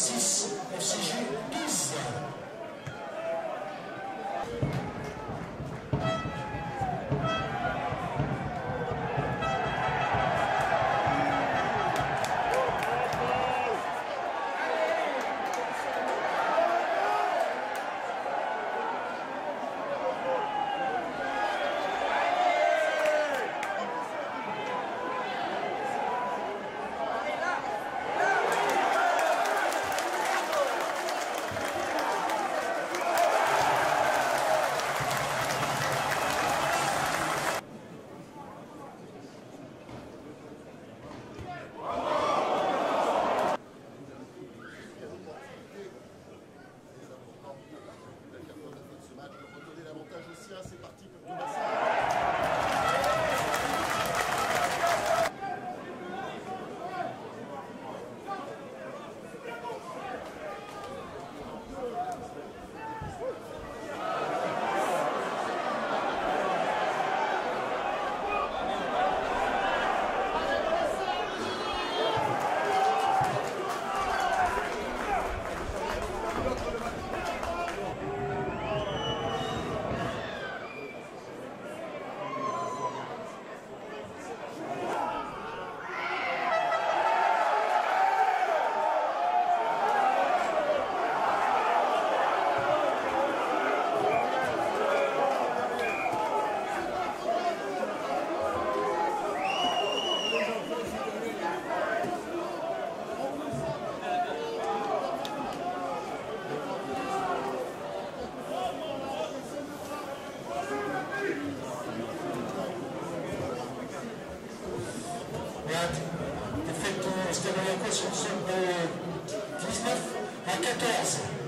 6, FCG 12. C'est parti pour tout bassin. Effectivement, c'était dans la course sur 19 à 14.